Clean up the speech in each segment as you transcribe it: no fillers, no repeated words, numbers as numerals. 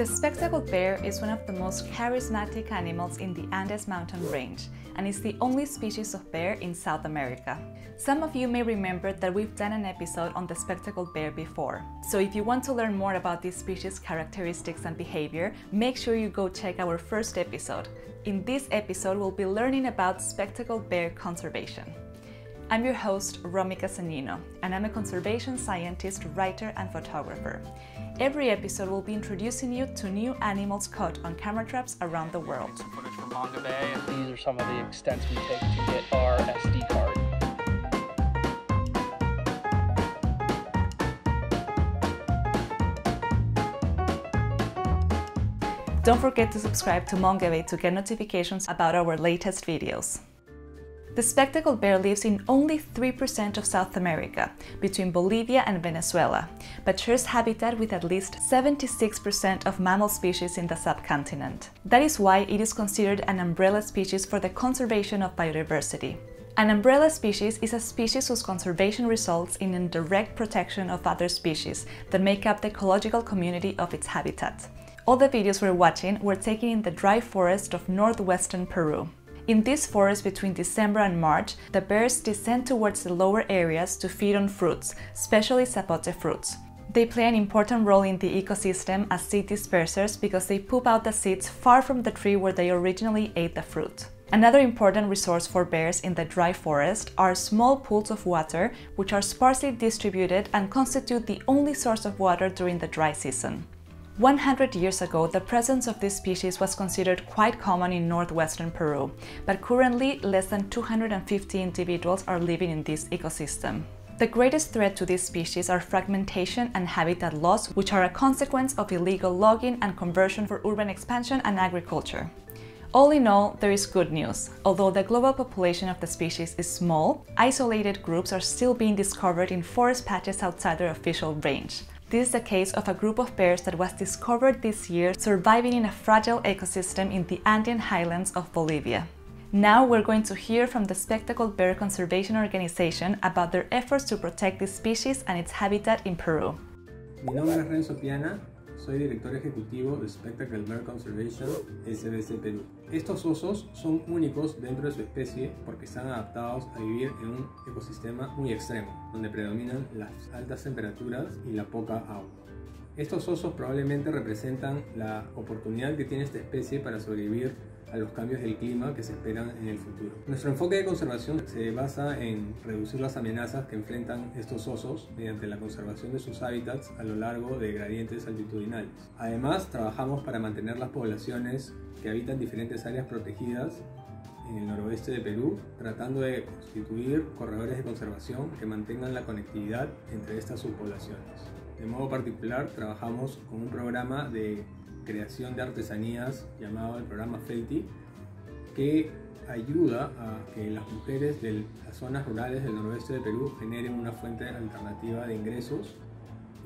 The spectacled bear is one of the most charismatic animals in the Andes mountain range and is the only species of bear in South America. Some of you may remember that we've done an episode on the spectacled bear before, so if you want to learn more about this species' characteristics and behavior, make sure you go check our first episode. In this episode, we'll be learning about spectacled bear conservation. I'm your host, Romi Castagnino, and I'm a conservation scientist, writer, and photographer. Every episode will be introducing you to new animals caught on camera traps around the world. Some footage from Mongabay. These are some of the extents we take to get our SD card. Don't forget to subscribe to Mongabay to get notifications about our latest videos. The spectacled bear lives in only 3% of South America, between Bolivia and Venezuela, but shares habitat with at least 76% of mammal species in the subcontinent. That is why it is considered an umbrella species for the conservation of biodiversity. An umbrella species is a species whose conservation results in indirect protection of other species that make up the ecological community of its habitat. All the videos we're watching were taken in the dry forest of northwestern Peru. In this forest, between December and March, the bears descend towards the lower areas to feed on fruits, especially sapote fruits. They play an important role in the ecosystem as seed dispersers because they poop out the seeds far from the tree where they originally ate the fruit. Another important resource for bears in the dry forest are small pools of water, which are sparsely distributed and constitute the only source of water during the dry season. 100 years ago, the presence of this species was considered quite common in northwestern Peru, but currently less than 250 individuals are living in this ecosystem. The greatest threat to this species are fragmentation and habitat loss, which are a consequence of illegal logging and conversion for urban expansion and agriculture. All in all, there is good news. Although the global population of the species is small, isolated groups are still being discovered in forest patches outside their official range. This is the case of a group of bears that was discovered this year surviving in a fragile ecosystem in the Andean highlands of Bolivia. Now we're going to hear from the Spectacled Bear Conservation Organization about their efforts to protect this species and its habitat in Peru. Mi nombre es Renzo Piana, soy director ejecutivo de Spectacled Bear Conservation, SBC Perú. Estos osos son únicos dentro de su especie porque están adaptados a vivir en un ecosistema muy extremo, donde predominan las altas temperaturas y la poca agua. Estos osos probablemente representan la oportunidad que tiene esta especie para sobrevivir a los cambios del clima que se esperan en el futuro. Nuestro enfoque de conservación se basa en reducir las amenazas que enfrentan estos osos mediante la conservación de sus hábitats a lo largo de gradientes altitudinales. Además, trabajamos para mantener las poblaciones que habitan diferentes áreas protegidas en el noroeste de Perú, tratando de constituir corredores de conservación que mantengan la conectividad entre estas subpoblaciones. De modo particular, trabajamos con un programa de creación de artesanías llamado el programa Felty, que ayuda a que las mujeres de las zonas rurales del noroeste de Perú generen una fuente alternativa de ingresos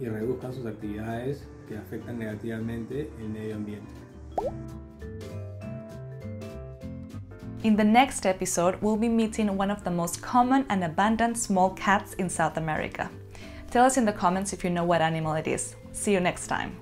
y reduzcan sus actividades que afectan negativamente el medio ambiente. In the next episode, we'll be meeting one of the most common and abundant small cats in South America. Tell us in the comments if you know what animal it is. See you next time.